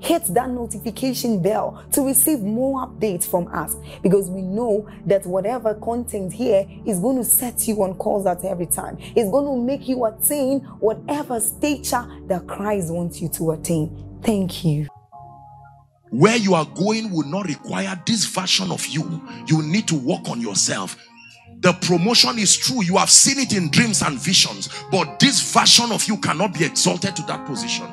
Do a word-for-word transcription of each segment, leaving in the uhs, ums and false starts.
Hit that notification bell to receive more updates from us, because we know that whatever content here is going to set you on course at every time. It's going to make you attain whatever stature that Christ wants you to attain. Thank you. Where you are going will not require this version of you. You need to work on yourself. The promotion is true. You have seen it in dreams and visions, but this version of you cannot be exalted to that position.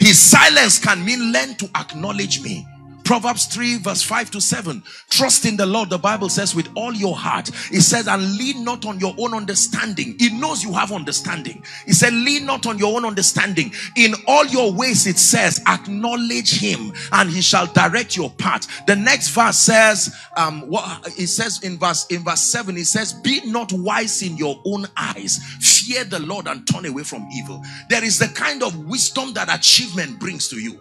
His silence can mean learn to acknowledge me. Proverbs three verse five to seven. Trust in the Lord, the Bible says, with all your heart. It says, and lean not on your own understanding. It knows you have understanding. It said, lean not on your own understanding. In all your ways, it says, acknowledge him and he shall direct your path. The next verse says, um, what it says in verse, in verse seven, it says, be not wise in your own eyes. Fear the Lord and turn away from evil. There is the kind of wisdom that achievement brings to you.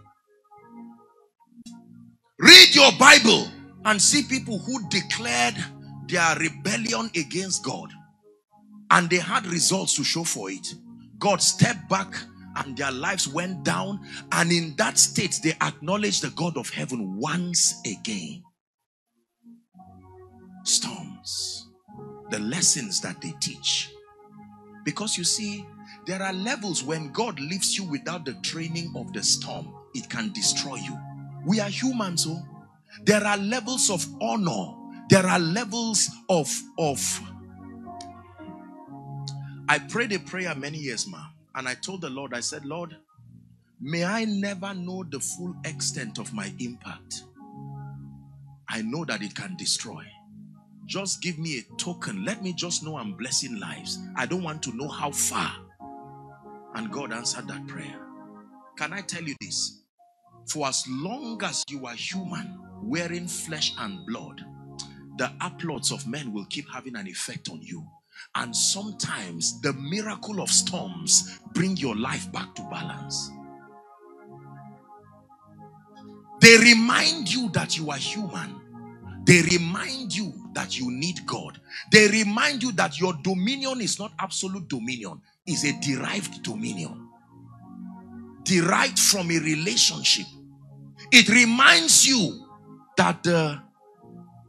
Read your Bible and see people who declared their rebellion against God, and they had results to show for it. God stepped back and their lives went down, and in that state they acknowledged the God of heaven once again. Storms, the lessons that they teach. Because you see, there are levels when God leaves you without the training of the storm, it can destroy you. We are humans, so there are levels of honor. There are levels of, of... I prayed a prayer many years, ma, and I told the Lord, I said, Lord, may I never know the full extent of my impact. I know that it can destroy. Just give me a token. Let me just know I'm blessing lives. I don't want to know how far. And God answered that prayer. Can I tell you this? For as long as you are human, wearing flesh and blood, the applauds of men will keep having an effect on you. And sometimes the miracle of storms bring your life back to balance. They remind you that you are human. They remind you that you need God. They remind you that your dominion is not absolute dominion. It's a derived dominion. Derived from a relationship. It reminds you that the,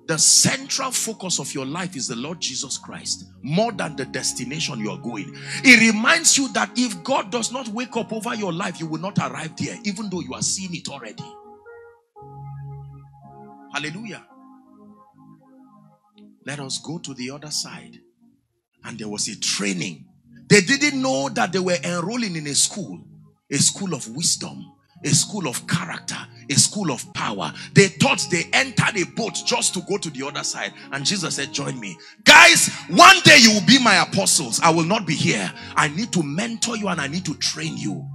the central focus of your life is the Lord Jesus Christ, more than the destination you are going. It reminds you that if God does not wake up over your life, you will not arrive there, even though you are seeing it already. Hallelujah. Let us go to the other side. And there was a training. They didn't know that they were enrolling in a school. A school of wisdom, a school of character, a school of power. They thought they entered a boat just to go to the other side. And Jesus said, join me. Guys, one day you will be my apostles. I will not be here. I need to mentor you and I need to train you.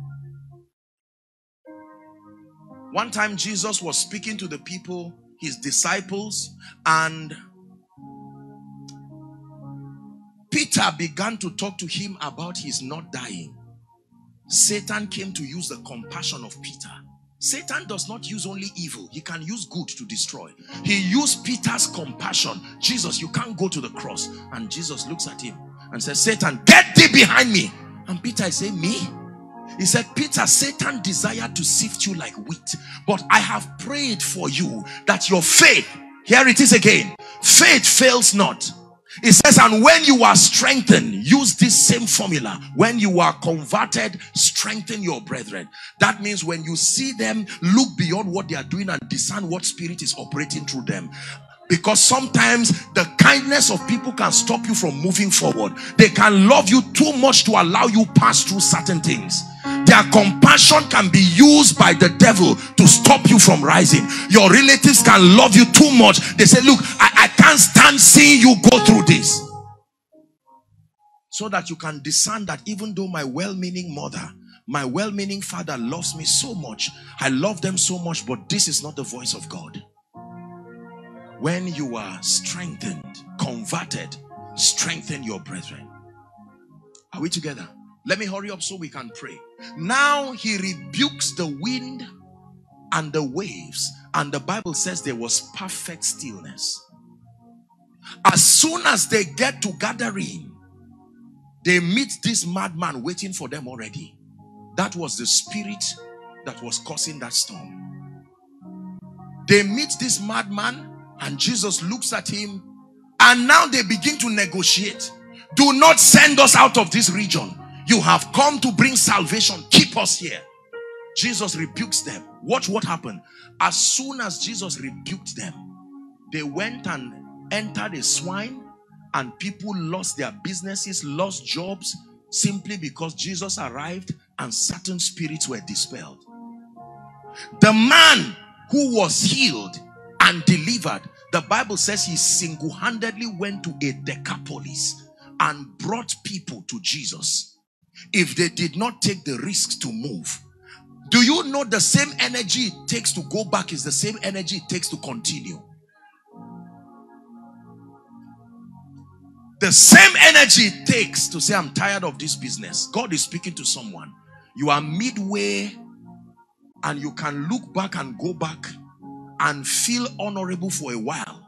One time Jesus was speaking to the people, his disciples, and Peter began to talk to him about his not dying. Satan came to use the compassion of Peter. Satan does not use only evil. He can use good to destroy. He used Peter's compassion. Jesus, you can't go to the cross. And Jesus looks at him and says, Satan, get thee behind me. And Peter is saying, me? He said, Peter, Satan desired to sift you like wheat, but I have prayed for you that your faith, here it is again, faith fails not. It says, and when you are strengthened, use this same formula. When you are converted, strengthen your brethren. That means when you see them, look beyond what they are doing and discern what spirit is operating through them. Because sometimes the kindness of people can stop you from moving forward. They can love you too much to allow you pass through certain things. Their compassion can be used by the devil to stop you from rising. Your relatives can love you too much. They say, look, I, I can't stand seeing you go through this. So that you can discern that even though my well-meaning mother, my well-meaning father loves me so much, I love them so much, but this is not the voice of God. When you are strengthened, converted, strengthen your brethren. Are we together? Let me hurry up so we can pray. Now he rebukes the wind and the waves, and the Bible says there was perfect stillness. As soon as they get to gathering, they meet this madman waiting for them already. That was the spirit that was causing that storm. They meet this madman, and Jesus looks at him, and now they begin to negotiate. Do not send us out of this region. You have come to bring salvation. Keep us here. Jesus rebukes them. Watch what happened. As soon as Jesus rebuked them, they went and entered a swine, and people lost their businesses, lost jobs, simply because Jesus arrived and certain spirits were dispelled. The man who was healed and delivered, the Bible says he single-handedly went to a Decapolis and brought people to Jesus. If they did not take the risk to move, do you know the same energy it takes to go back is the same energy it takes to continue? The same energy it takes to say, I'm tired of this business. God is speaking to someone. You are midway and you can look back and go back and feel honorable for a while,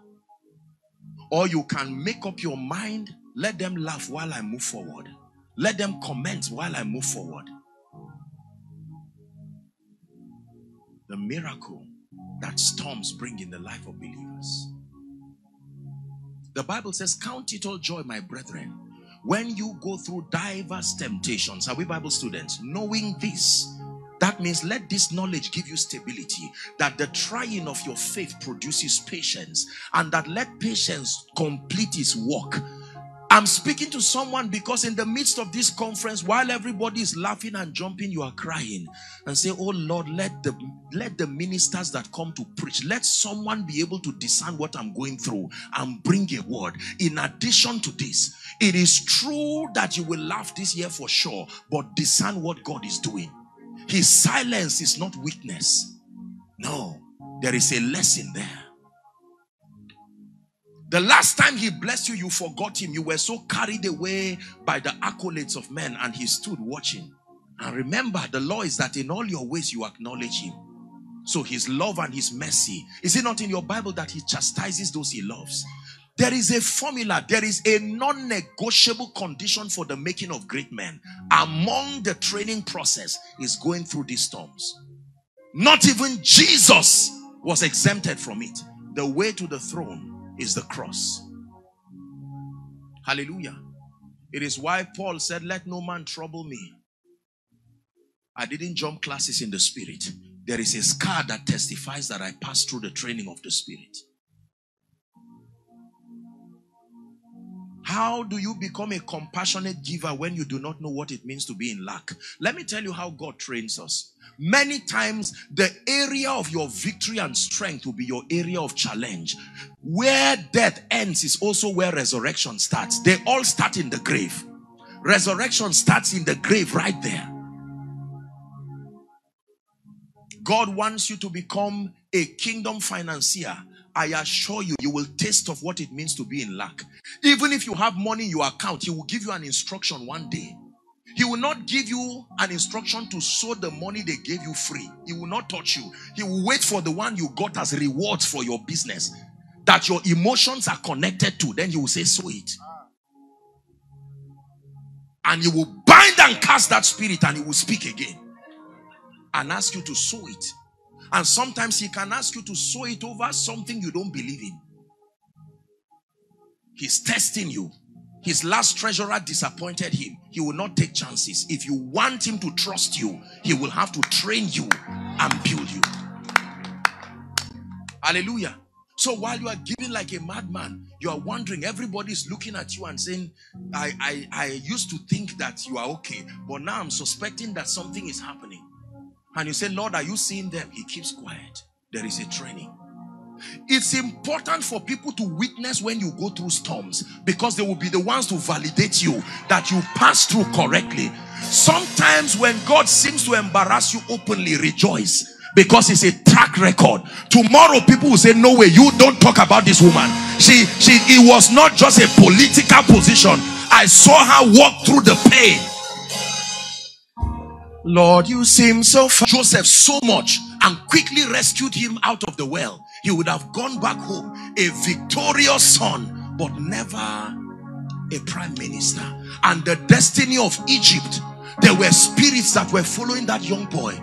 or you can make up your mind, let them laugh while I move forward, let them comment while I move forward. The miracle that storms bring in the life of believers. The Bible says, count it all joy, my brethren, when you go through diverse temptations. Are we Bible students? Knowing this, that means let this knowledge give you stability, that the trying of your faith produces patience, and that let patience complete its work. I'm speaking to someone because in the midst of this conference, while everybody is laughing and jumping, you are crying and say, oh Lord, let the, let the ministers that come to preach, let someone be able to discern what I'm going through and bring a word. In addition to this, it is true that you will laugh this year for sure, but discern what God is doing. His silence is not weakness. No, there is a lesson there. The last time he blessed you, you forgot him. You were so carried away by the accolades of men, and he stood watching. And remember, the law is that in all your ways you acknowledge him. So his love and his mercy. Is it not in your Bible that he chastises those he loves? There is a formula. There is a non-negotiable condition for the making of great men. Among the training process is going through these storms. Not even Jesus was exempted from it. The way to the throne is the cross. Hallelujah. It is why Paul said, let no man trouble me. I didn't jump classes in the spirit. There is a scar that testifies that I passed through the training of the spirit. How do you become a compassionate giver when you do not know what it means to be in lack? Let me tell you how God trains us. Many times, the area of your victory and strength will be your area of challenge. Where death ends is also where resurrection starts. They all start in the grave. Resurrection starts in the grave right there. God wants you to become a kingdom financier. I assure you, you will taste of what it means to be in lack. Even if you have money in your account, he will give you an instruction one day. He will not give you an instruction to sow the money they gave you free. He will not touch you. He will wait for the one you got as rewards for your business, that your emotions are connected to. Then he will say, sow it. And you will bind and cast that spirit, and he will speak again and ask you to sow it. And sometimes he can ask you to sow it over something you don't believe in. He's testing you. His last treasurer disappointed him. He will not take chances. If you want him to trust you, he will have to train you and build you. Hallelujah. So while you are giving like a madman, you are wondering, everybody's looking at you and saying, I, I, I used to think that you are okay, but now I'm suspecting that something is happening. And you say, Lord, are you seeing them? He keeps quiet. There is a training. It's important for people to witness when you go through storms, because they will be the ones to validate you that you pass through correctly. Sometimes when God seems to embarrass you openly, rejoice, because it's a track record. Tomorrow people will say, no way, you don't talk about this woman. She, she, it was not just a political position. I saw her walk through the pain. Lord, you seem so far. Joseph so much and quickly rescued him out of the well. He would have gone back home a victorious son, but never a prime minister. And the destiny of Egypt, there were spirits that were following that young boy.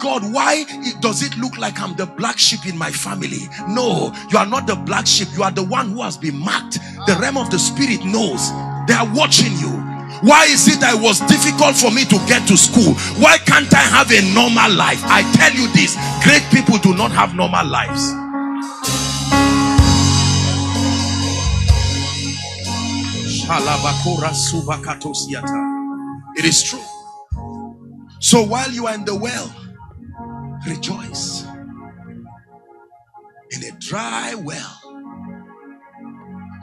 God, why does it look like I'm the black sheep in my family? No, you are not the black sheep. You are the one who has been marked. The realm of the spirit knows. They are watching you. Why is it that it was difficult for me to get to school? Why can't I have a normal life? I tell you this, great people do not have normal lives. It is true. So while you are in the well, rejoice. In a dry well.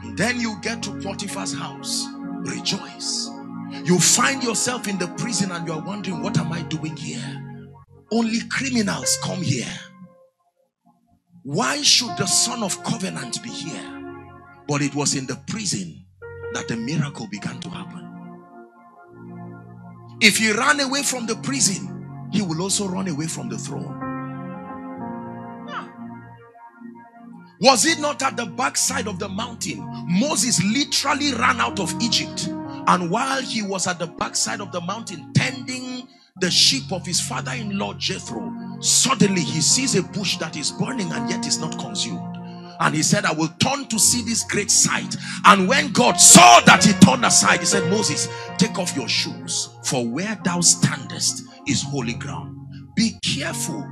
And then you get to Potiphar's house. Rejoice. You find yourself in the prison and you are wondering, what am I doing here? Only criminals come here. Why should the Son of Covenant be here? But it was in the prison that the miracle began to happen. If he ran away from the prison, he will also run away from the throne. Was it not at the backside of the mountain? Moses literally ran out of Egypt. And while he was at the backside of the mountain, tending the sheep of his father-in-law Jethro, suddenly he sees a bush that is burning and yet is not consumed. And he said, I will turn to see this great sight. And when God saw that he turned aside, he said, Moses, take off your shoes, for where thou standest is holy ground. Be careful.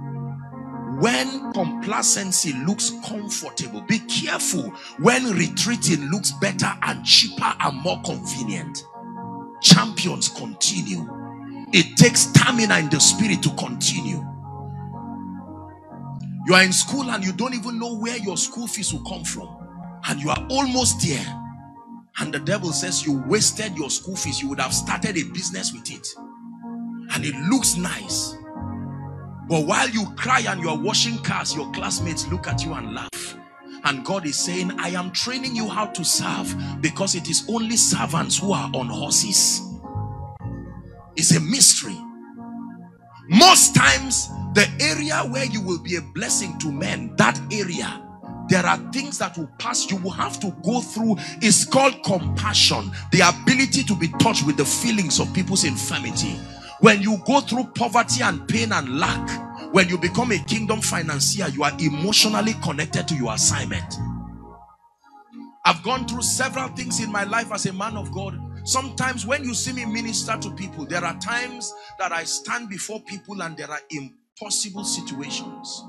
When complacency looks comfortable, be careful when retreating looks better and cheaper and more convenient. Champions continue. It takes stamina in the spirit to continue. You are in school and you don't even know where your school fees will come from. And you are almost there. And the devil says you wasted your school fees. You would have started a business with it. And it looks nice. But while you cry and you are washing cars, your classmates look at you and laugh. And God is saying, I am training you how to serve, because it is only servants who are on horses. It's a mystery. Most times, the area where you will be a blessing to men, that area, there are things that will pass. You will have to go through. It's called compassion. The ability to be touched with the feelings of people's infirmity. When you go through poverty and pain and lack, when you become a kingdom financier, you are emotionally connected to your assignment. I've gone through several things in my life as a man of God. Sometimes when you see me minister to people, there are times that I stand before people and there are impossible situations.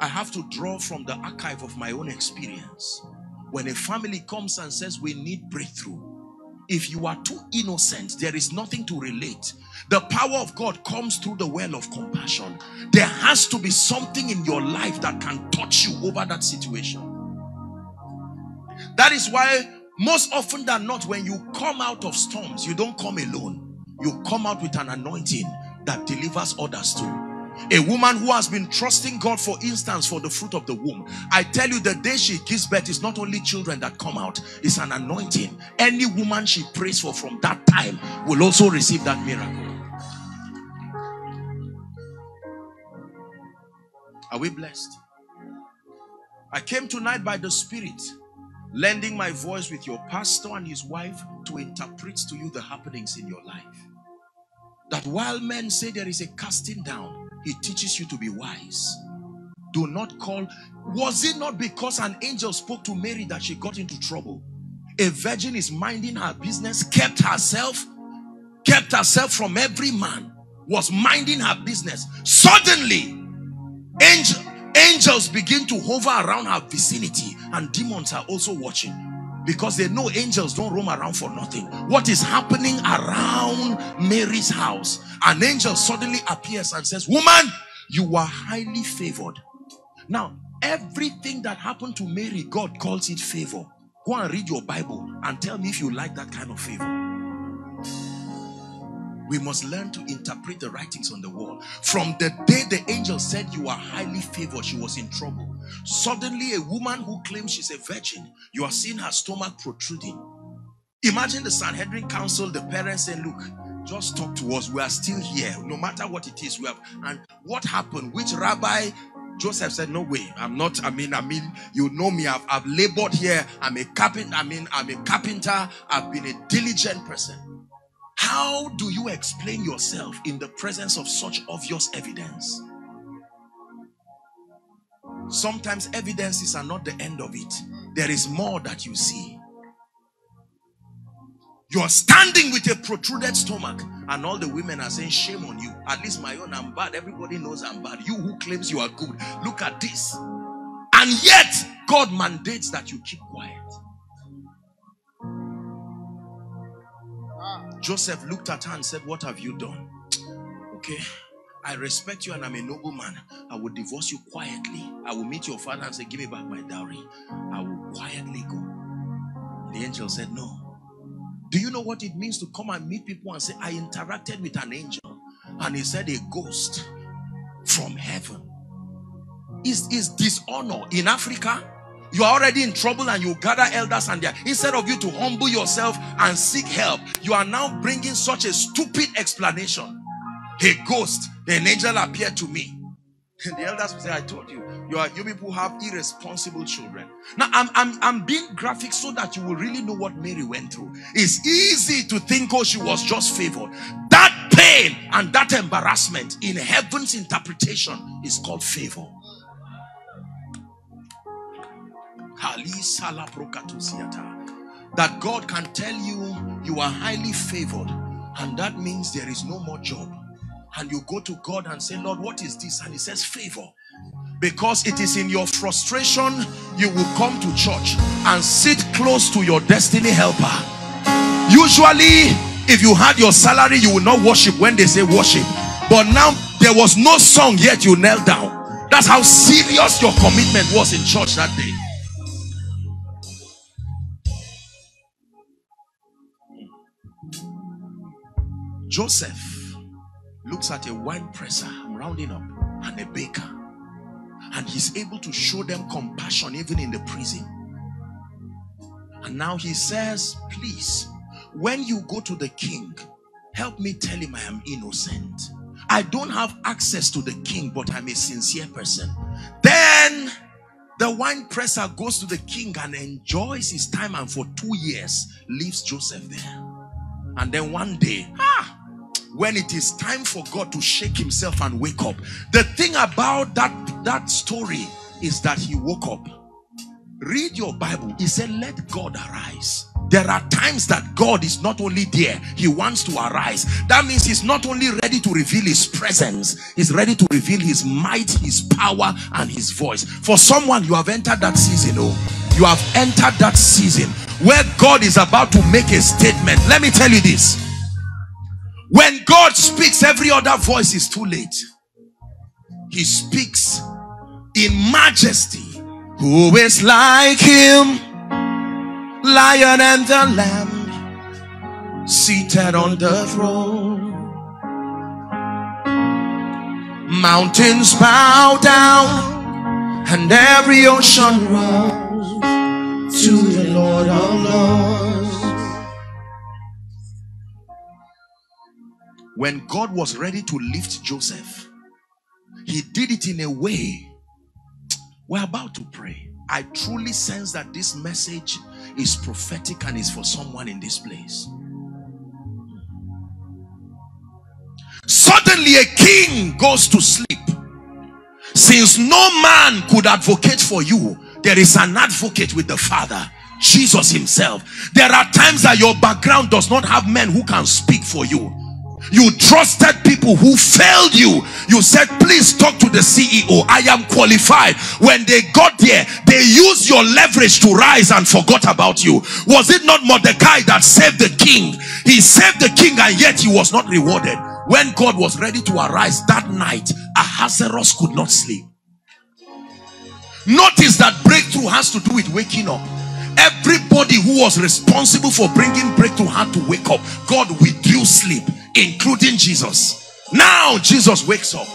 I have to draw from the archive of my own experience. When a family comes and says, we need breakthrough. If you are too innocent, there is nothing to relate. The power of God comes through the well of compassion. There has to be something in your life that can touch you over that situation. That is why most often than not, when you come out of storms, you don't come alone. You come out with an anointing that delivers others too. A woman who has been trusting God, for instance, for the fruit of the womb. I tell you, the day she gives birth, is not only children that come out. It's an anointing. Any woman she prays for from that time will also receive that miracle. Are we blessed? I came tonight by the Spirit, lending my voice with your pastor and his wife to interpret to you the happenings in your life. That while men say there is a casting down, it teaches you to be wise. do not call. Was it not because an angel spoke to Mary that she got into trouble? A virgin is minding her business, kept herself, kept herself from every man, was minding her business. Suddenly, angel, angels begin to hover around her vicinity, and demons are also watching, because they know angels don't roam around for nothing. What is happening around Mary's house? An angel suddenly appears and says, "Woman, you are highly favored." Now, everything that happened to Mary, God calls it favor. Go and read your Bible and tell me if you like that kind of favor. We must learn to interpret the writings on the wall. From the day the angel said, "You are highly favored," she was in trouble. Suddenly, a woman who claims she's a virgin, you are seeing her stomach protruding. Imagine the Sanhedrin council, the parents saying, "Look, just talk to us. We are still here. No matter what it is, we have." And what happened? Which rabbi? Joseph said, "No way. I'm not. I mean, I mean, you know me. I've, I've labored here. I'm a carpenter. I mean, I'm a carpenter. I've been a diligent person." How do you explain yourself in the presence of such obvious evidence? Sometimes evidences are not the end of it. There is more that you see. You are standing with a protruded stomach, and all the women are saying, "Shame on you. At least my own, I'm bad. Everybody knows I'm bad. You who claims you are good, look at this." And yet, God mandates that you keep quiet. Ah. Joseph looked at her and said, "What have you done? Okay, I respect you and I'm a nobleman. I will divorce you quietly. I will meet your father and say, 'Give me back my dowry.' I will quietly go." The angel said, "No." Do you know what it means to come and meet people and say, "I interacted with an angel and he said a ghost from heaven"? Is is dishonor. In Africa, you are already in trouble and you gather elders, and there, instead of you to humble yourself and seek help, you are now bringing such a stupid explanation. "A ghost, an angel appeared to me." And the elders will say, "I told you, you are, you people have irresponsible children." Now, I'm, I'm, I'm being graphic so that you will really know what Mary went through. It's easy to think, "Oh, she was just favored." That pain and that embarrassment, in heaven's interpretation, is called favor. That God can tell you, "You are highly favored," and that means there is no more job. And you go to God and say, "Lord, what is this?" And he says, "Favor." Because it is in your frustration, you will come to church and sit close to your destiny helper. Usually, if you had your salary, you will not worship when they say worship. But now, there was no song, yet you knelt down. That's how serious your commitment was in church that day. Joseph looks at a wine presser, I'm rounding up, and a baker, and he's able to show them compassion even in the prison. And now he says, "Please, when you go to the king, help me tell him I am innocent. I don't have access to the king, but I'm a sincere person." Then the wine presser goes to the king and enjoys his time, and for two years leaves Joseph there. And then one day, ah, when it is time for God to shake himself and wake up. The thing about that, that story is that he woke up. Read your Bible. He said, "Let God arise." There are times that God is not only there, he wants to arise. That means he's not only ready to reveal his presence, he's ready to reveal his might, his power, and his voice. For someone, you have entered that season. Oh, you have entered that season where God is about to make a statement. Let me tell you this. When God speaks, every other voice is too late. He speaks in majesty. Who is like him? Lion and the lamb, seated on the throne. Mountains bow down, and every ocean rolls to the Lord of Lords. When God was ready to lift Joseph, he did it in a way. We're about to pray. I truly sense that this message is prophetic and is for someone in this place. Suddenly, a king goes to sleep. Since no man could advocate for you, there is an advocate with the Father, Jesus himself. There are times that your background does not have men who can speak for you. You trusted people who failed you. You said, please talk to the C E O, I am qualified. When they got there, they used your leverage to rise and forgot about you. Was it not Mordecai that saved the king? He saved the king and yet he was not rewarded. When God was ready to arise that night, Ahasuerus could not sleep. Notice that breakthrough has to do with waking up. Everybody who was responsible for bringing breakthrough had to wake up. God withdrew sleep, including Jesus. Now Jesus wakes up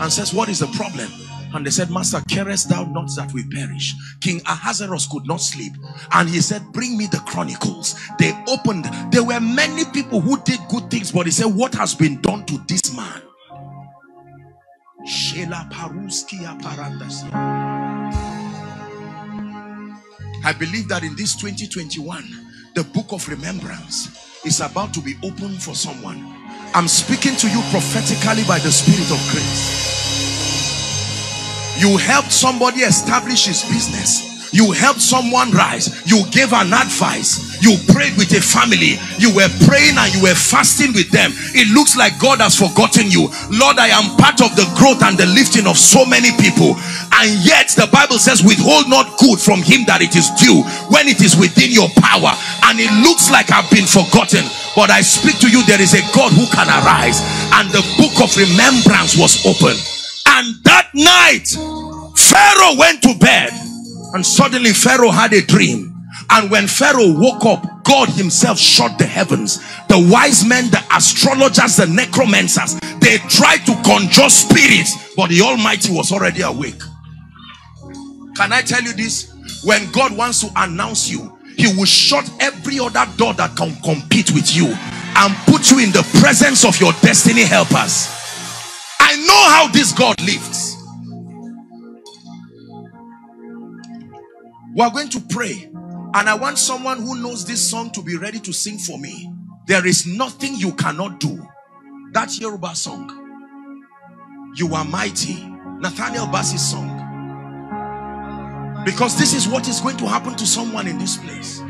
and says, what is the problem? And they said, Master, carest thou not that we perish? King Ahasuerus could not sleep. And he said, bring me the chronicles. They opened. There were many people who did good things, but he said, what has been done to this man? I believe that in this twenty twenty-one, the book of remembrance is about to be opened for someone. I'm speaking to you prophetically by the Spirit of grace. You helped somebody establish his business. You helped someone rise. You gave an advice. You prayed with a family. You were praying and you were fasting with them. It looks like God has forgotten you. Lord, I am part of the growth and the lifting of so many people. And yet the Bible says, withhold not good from him that it is due, when it is within your power. And it looks like I've been forgotten. But I speak to you, there is a God who can arise. And the book of remembrance was opened. And that night, Pharaoh went to bed. And suddenly Pharaoh had a dream. And when Pharaoh woke up, God himself shut the heavens. The wise men, the astrologers, the necromancers, they tried to conjure spirits. But the Almighty was already awake. Can I tell you this? When God wants to announce you, he will shut every other door that can compete with you and put you in the presence of your destiny helpers. I know how this God lives. We are going to pray, and I want someone who knows this song to be ready to sing for me. There is nothing you cannot do. That Yoruba song, You Are Mighty, Nathaniel Bass's song. Because this is what is going to happen to someone in this place.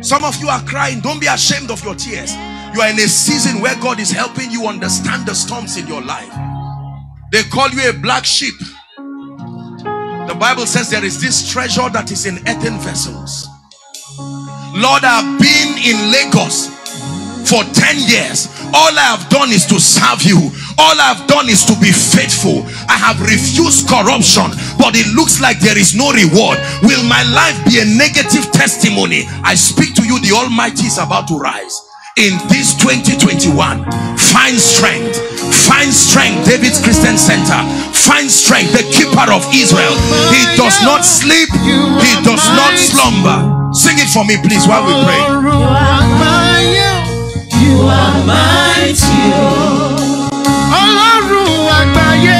Some of you are crying. Don't be ashamed of your tears. You are in a season where God is helping you understand the storms in your life. They call you a black sheep. The Bible says there is this treasure that is in earthen vessels. Lord, I have been in Lagos for ten years. All I have done is to serve you. All I have done is to be faithful. I have refused corruption, but it looks like there is no reward. Will my life be a negative testimony? I speak to you, the Almighty is about to rise. In this twenty twenty-one, find strength. Find strength, David's Christian Center. Find strength, the keeper of Israel. He does not sleep. He does not slumber. Sing it for me, please, while we pray. You are mighty, oh. Ọlọ́run àgbáyé.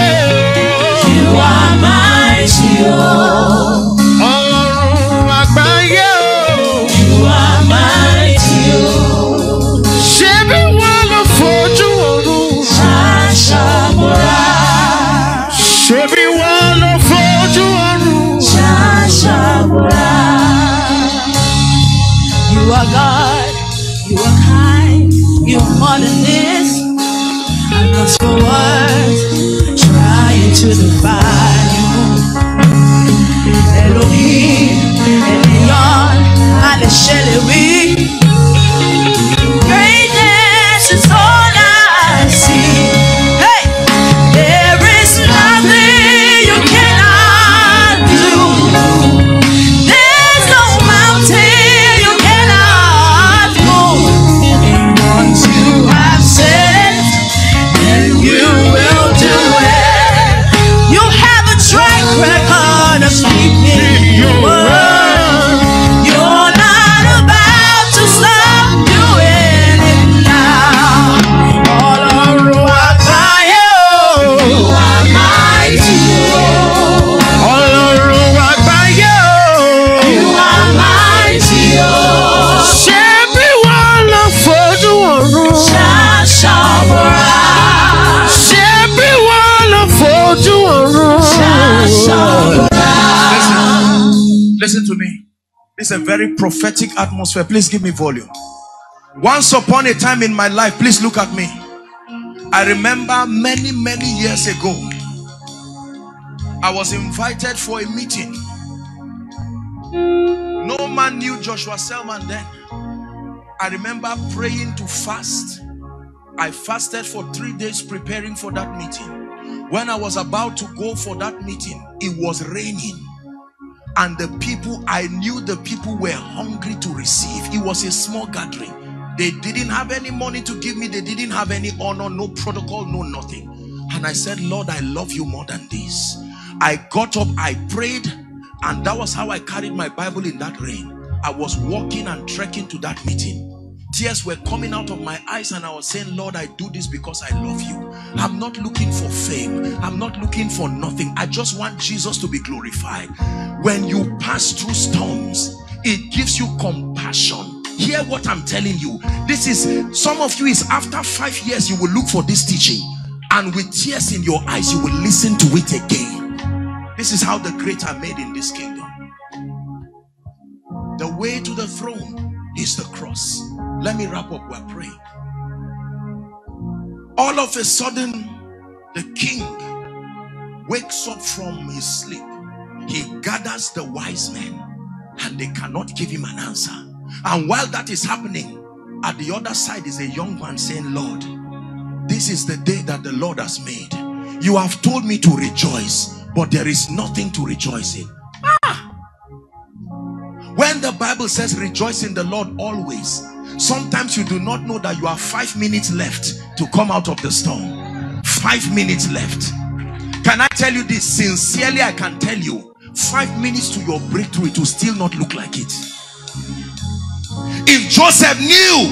You are mighty, oh. Ọlọ́run àgbáyé, oh. You are mighty, oh. Ṣé bí wọ́n lọ fojú ọ̀run ṣàṣàmọ́ra? Ṣé bí wọ́n lọ fojú ọ̀run ṣàṣàmọ́ra? You are God, you are kind. You're more than this. I'm lost for words, trying to define you. Elohim, Elion, Alesheleri. Greatness is all I see. Hey, there is nothing you cannot do. There's no mountain. You have said, and you will. Listen to me. This is a very prophetic atmosphere. Please give me volume. Once upon a time in my life, please look at me. I remember many, many years ago, I was invited for a meeting. No man knew Joshua Selman then. I remember praying to fast. I fasted for three days preparing for that meeting. When I was about to go for that meeting, it was raining. And the people, I knew the people were hungry to receive. It was a small gathering. They didn't have any money to give me. They didn't have any honor, no protocol, no nothing. And I said, Lord, I love you more than this. I got up, I prayed, and that was how I carried my Bible in that rain. I was walking and trekking to that meeting. Tears were coming out of my eyes, and I was saying, Lord, I do this because I love you. I'm not looking for fame. I'm not looking for nothing. I just want Jesus to be glorified. When you pass through storms, it gives you compassion. Hear what I'm telling you. This is, some of you is after five years, you will look for this teaching. And with tears in your eyes, you will listen to it again. This is how the great are made in this kingdom. The way to the throne is the cross. Let me wrap up. We're praying. All of a sudden, the king wakes up from his sleep. He gathers the wise men, and they cannot give him an answer. And while that is happening, at the other side is a young man saying, Lord, this is the day that the Lord has made. You have told me to rejoice, but there is nothing to rejoice in. Ah! When the Bible says rejoice in the Lord always, sometimes you do not know that you have five minutes left to come out of the storm. Five minutes left. Can I tell you this? Sincerely, I can tell you, five minutes to your breakthrough, it will still not look like it. If Joseph knew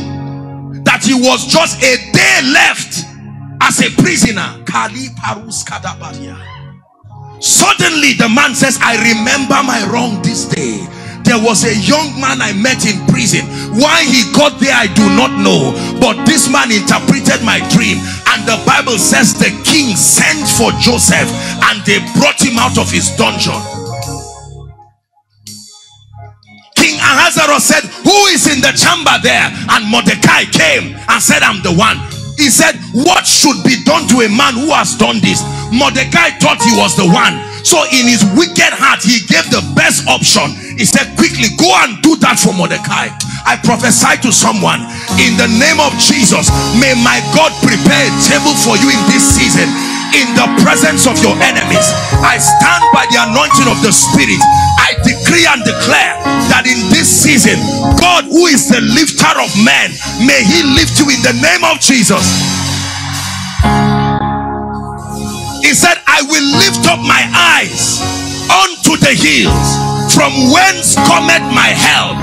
that he was just a day left as a prisoner, suddenly the man says, I remember my wrong this day. There was a young man I met in prison. Why he got there, I do not know. But this man interpreted my dream. And the Bible says the king sent for Joseph, and they brought him out of his dungeon. Ahasuerus said, who is in the chamber there? And Mordecai came and said, I'm the one. He said, what should be done to a man who has done this? Mordecai thought he was the one. So in his wicked heart, he gave the best option. He said, quickly, go and do that for Mordecai. I prophesy to someone, in the name of Jesus, may my God prepare a table for you in this season, in the presence of your enemies. I stand by the anointing of the Spirit. I decree and declare that in this season, God, who is the lifter of men, may he lift you in the name of Jesus. He said, I will lift up my eyes unto the hills, from whence cometh my help.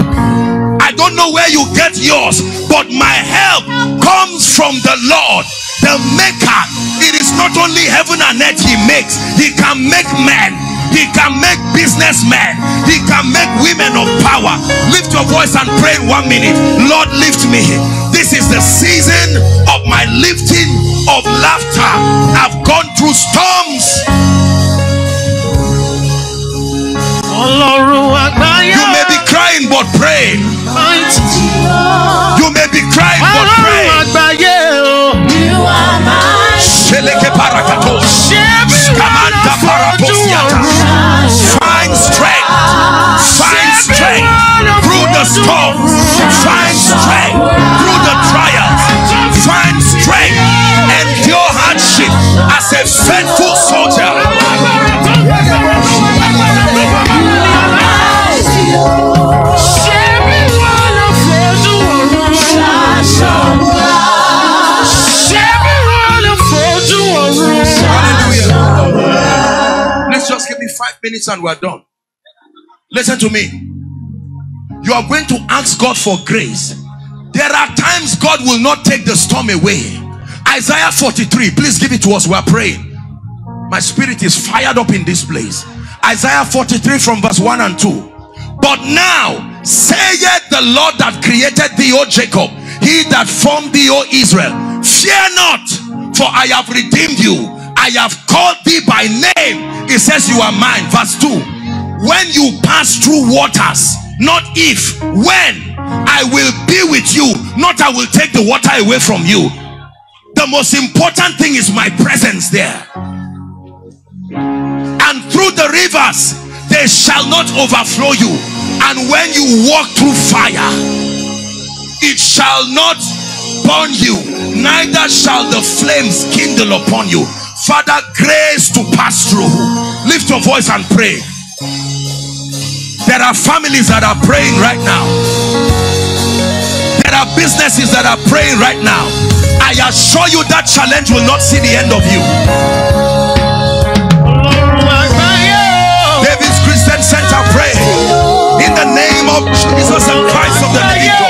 I don't know where you get yours, but my help comes from the Lord, the maker. It is not only heaven and earth he makes. He can make men. He can make businessmen. He can make women of power. Lift your voice and pray in one minute. Lord, lift me. This is the season of my lifting of laughter. I've gone through storms. You may be crying but pray. You may be crying but pray. You are my find strength, find strength through the storm, find strength through the trial, find strength, endure hardship as a faithful soldier. Just give me five minutes and we're done. Listen to me. You are going to ask God for grace. There are times God will not take the storm away. Isaiah forty-three, please give it to us. We're praying. My spirit is fired up in this place. Isaiah forty-three from verse one and two. But now saith the Lord that created thee, O Jacob, he that formed thee, O Israel, fear not, for I have redeemed you. I have called thee by name. It says you are mine. Verse two. when you pass through waters, not if, when, I will be with you, not I will take the water away from you. The most important thing is my presence there. And through the rivers, they shall not overflow you. And when you walk through fire, it shall not burn you, neither shall the flames kindle upon you. Father, grace to pass through. Lift your voice and pray. There are families that are praying right now. There are businesses that are praying right now. I assure you that challenge will not see the end of you. David's Christian Center, pray in the name of Jesus and Christ of the living God.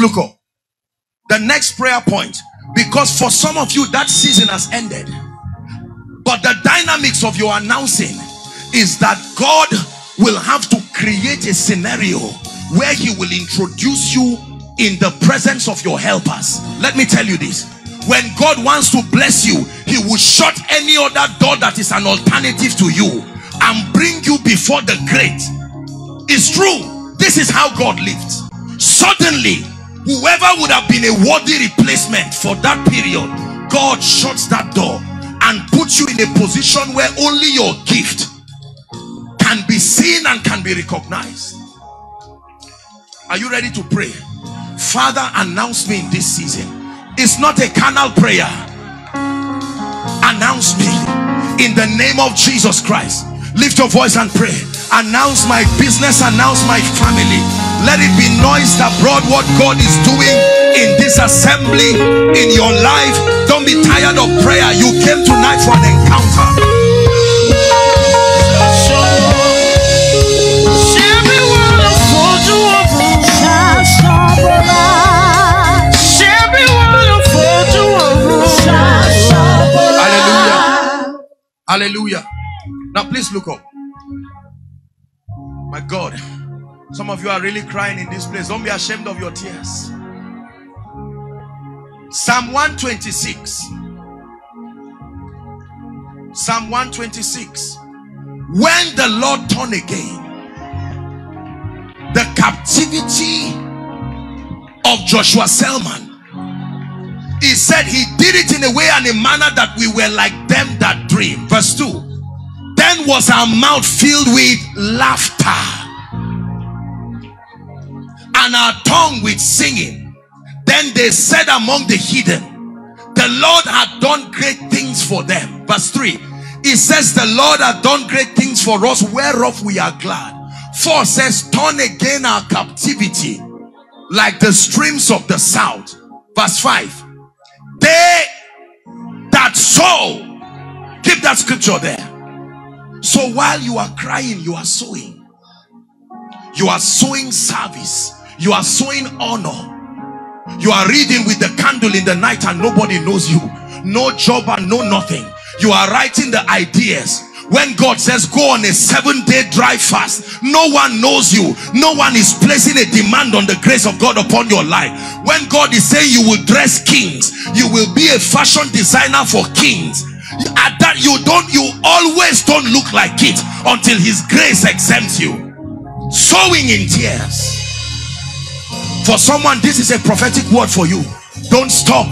Look up the next prayer point, because for some of you that season has ended, but the dynamics of your announcing is that God will have to create a scenario where he will introduce you in the presence of your helpers. Let me tell you this, when God wants to bless you, he will shut any other door that is an alternative to you and bring you before the great. It's true. This is how God lives. Suddenly, whoever would have been a worthy replacement for that period, God shuts that door and puts you in a position where only your gift can be seen and can be recognized. Are you ready to pray? Father, announce me in this season. It's not a carnal prayer. Announce me in the name of Jesus Christ. Lift your voice and pray. Announce my business, announce my family. Let it be noised abroad what God is doing in this assembly, in your life. Don't be tired of prayer. You came tonight for an encounter. Hallelujah. Hallelujah. Now please look up. My God. Some of you are really crying in this place. Don't be ashamed of your tears. Psalm one twenty-six. Psalm one twenty-six. When the Lord turned again the captivity of Joshua Selman, he said he did it in a way and a manner that we were like them that dream. Verse two. Then was our mouth filled with laughter, and our tongue with singing. Then they said among the heathen, the Lord had done great things for them. Verse three. It says the Lord had done great things for us, whereof we are glad. Four says, turn again our captivity like the streams of the south. Verse five. They that sow. Keep that scripture there. So while you are crying, you are sowing. You are sowing service. You are sowing honor. You are reading with the candle in the night and nobody knows you. No job and no nothing. You are writing the ideas. When God says go on a seven-day dry fast, no one knows you. No one is placing a demand on the grace of God upon your life. When God is saying you will dress kings, you will be a fashion designer for kings. At that you don't, you always don't look like it until his grace exempts you. Sowing in tears. For someone, this is a prophetic word for you. Don't stop.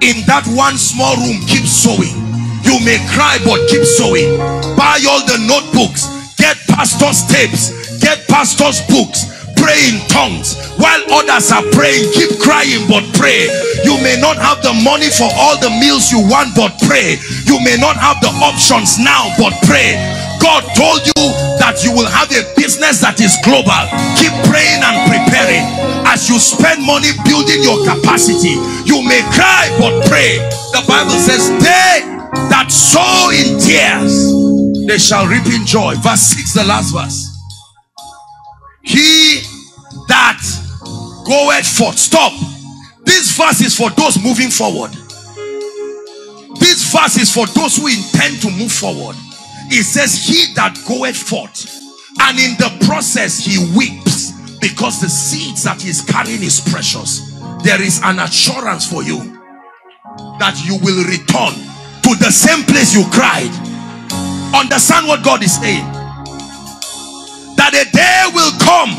In that one small room, keep sowing. You may cry, but keep sowing. Buy all the notebooks. Get pastors' tapes. Get pastors' books. Pray in tongues. While others are praying, keep crying, but pray. You may not have the money for all the meals you want, but pray. You may not have the options now, but pray. God told you that you will have a business that is global. Keep praying and preparing. you spend money building your capacity, you may cry but pray. The Bible says they that sow in tears, they shall reap in joy. Verse six, the last verse. He that goeth forth. Stop. This verse is for those moving forward. This verse is for those who intend to move forward. It says he that goeth forth, and in the process he weeps, because the seeds that he is carrying is precious. There is an assurance for you that you will return to the same place you cried. Understand what God is saying, that a day will come,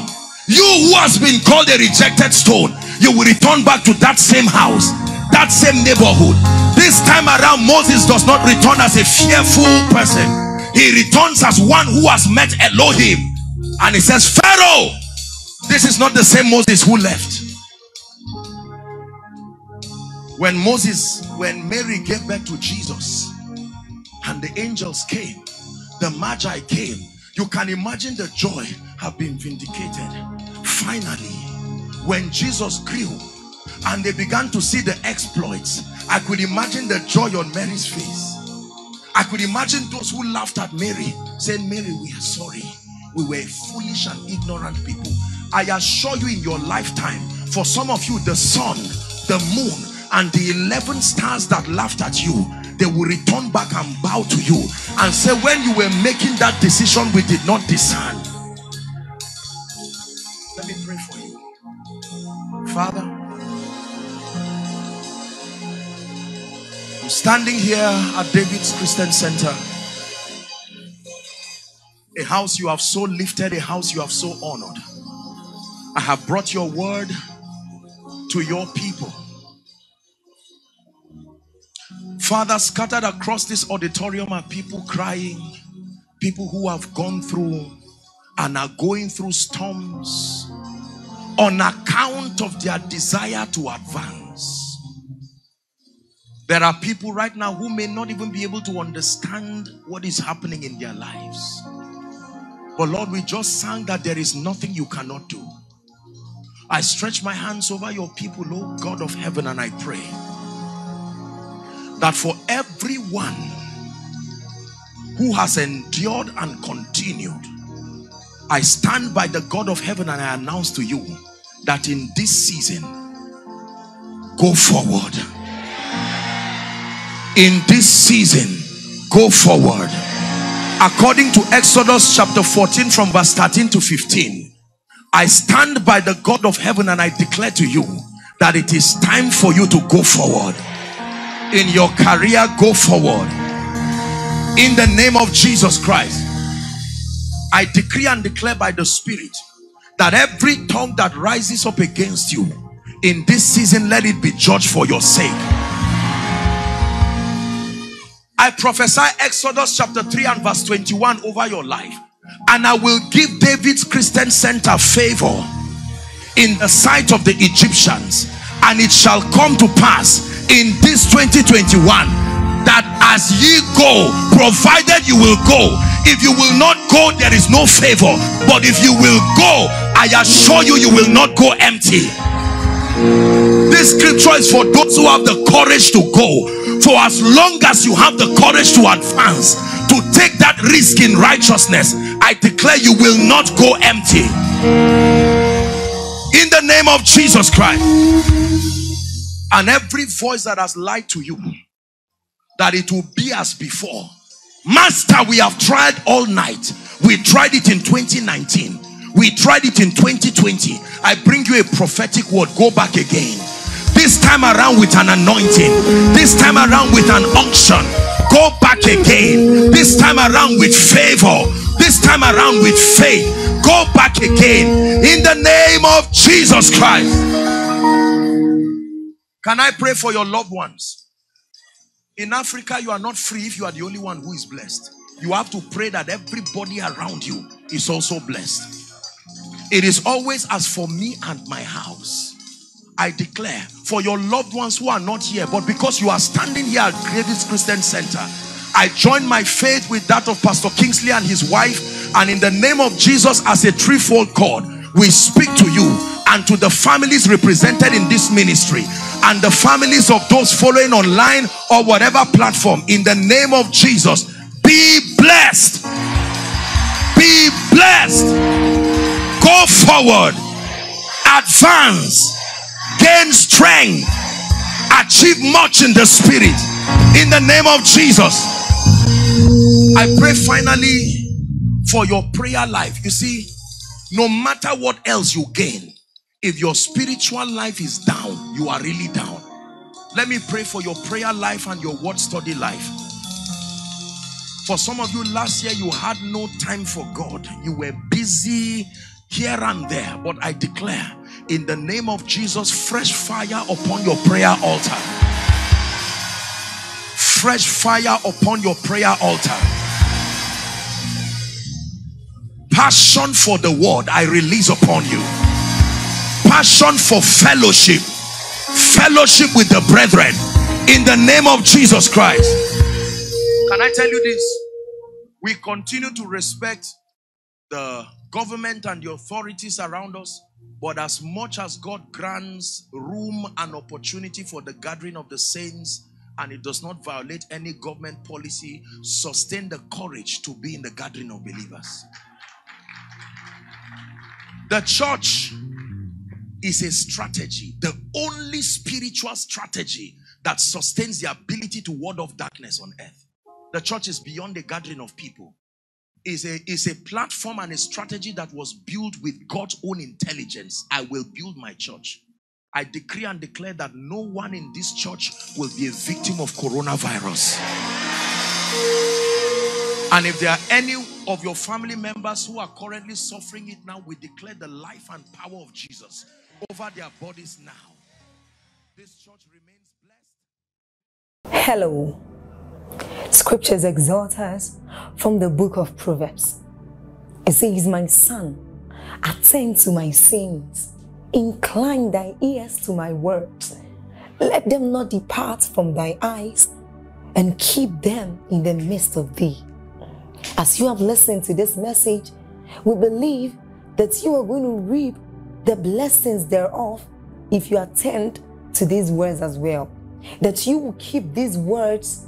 you who has been called a rejected stone, you will return back to that same house, that same neighborhood. This time around, Moses does not return as a fearful person. He returns as one who has met Elohim. And he says, Pharaoh, this is not the same Moses who left. When Moses, when Mary gave birth to Jesus, and the angels came, the Magi came, you can imagine the joy have been vindicated. Finally, when Jesus grew, and they began to see the exploits, I could imagine the joy on Mary's face. I could imagine those who laughed at Mary, saying, Mary, we are sorry. We were foolish and ignorant people. I assure you, in your lifetime, for some of you, the sun, the moon, and the eleven stars that laughed at you, they will return back and bow to you and say, when you were making that decision, we did not discern. Let me pray for you. Father, I'm standing here at David's Christian Center, a house you have so lifted, a house you have so honored. I have brought your word to your people. Father, scattered across this auditorium are people crying, people who have gone through and are going through storms on account of their desire to advance. There are people right now who may not even be able to understand what is happening in their lives. But Lord, we just sang that there is nothing you cannot do. I stretch my hands over your people, O God of heaven, and I pray that for everyone who has endured and continued, I stand by the God of heaven and I announce to you that in this season, go forward. In this season, go forward. According to Exodus chapter fourteen from verse thirteen to fifteen, I stand by the God of heaven and I declare to you that it is time for you to go forward. In your career, go forward. In the name of Jesus Christ, I decree and declare by the Spirit that every tongue that rises up against you in this season, let it be judged for your sake. I prophesy Exodus chapter three and verse twenty-one over your life. And I will give David's Christian Center favor in the sight of the Egyptians. And it shall come to pass in this twenty twenty-one that as ye go, provided you will go. If you will not go, there is no favor. But if you will go, I assure you, you will not go empty. This scripture is for those who have the courage to go. For as long as you have the courage to advance, to take that risk in righteousness, I declare you will not go empty. In the name of Jesus Christ. And every voice that has lied to you, that it will be as before. Master, we have tried all night. We tried it in twenty nineteen. We tried it in twenty twenty. I bring you a prophetic word. Go back again. This time around with an anointing. This time around with an unction. Go back again. This time around with favor. This time around with faith. Go back again. In the name of Jesus Christ. Can I pray for your loved ones? In Africa, you are not free if you are the only one who is blessed. You have to pray that everybody around you is also blessed. It is always as for me and my house. I declare for your loved ones who are not here, but because you are standing here at David's Christian Center, I join my faith with that of Pastor Kingsley and his wife, and in the name of Jesus, as a threefold cord, we speak to you and to the families represented in this ministry and the families of those following online or whatever platform, in the name of Jesus, be blessed. Be blessed. Go forward. Advance. Gain strength. Achieve much in the spirit. In the name of Jesus. I pray finally for your prayer life. You see, no matter what else you gain, if your spiritual life is down, you are really down. Let me pray for your prayer life and your word study life. For some of you, last year you had no time for God. You were busy here and there. But I declare, in the name of Jesus, fresh fire upon your prayer altar. Fresh fire upon your prayer altar. Passion for the word, I release upon you. Passion for fellowship. Fellowship with the brethren. In the name of Jesus Christ. Can I tell you this? We continue to respect the government and the authorities around us. But as much as God grants room and opportunity for the gathering of the saints, and it does not violate any government policy, sustain the courage to be in the gathering of believers. The church is a strategy, the only spiritual strategy that sustains the ability to ward off darkness on earth. The church is beyond the gathering of people. It's a, it's a platform and a strategy that was built with God's own intelligence. I will build my church. I decree and declare that no one in this church will be a victim of coronavirus. And if there are any of your family members who are currently suffering it now, we declare the life and power of Jesus over their bodies now. This church remains blessed. Hello. Scriptures exhort us from the book of Proverbs. It says, "My son, attend to my sins. Incline thy ears to my words. Let them not depart from thy eyes, and keep them in the midst of thee." As you have listened to this message, we believe that you are going to reap the blessings thereof if you attend to these words as well. That you will keep these words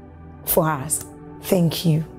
for us. Thank you.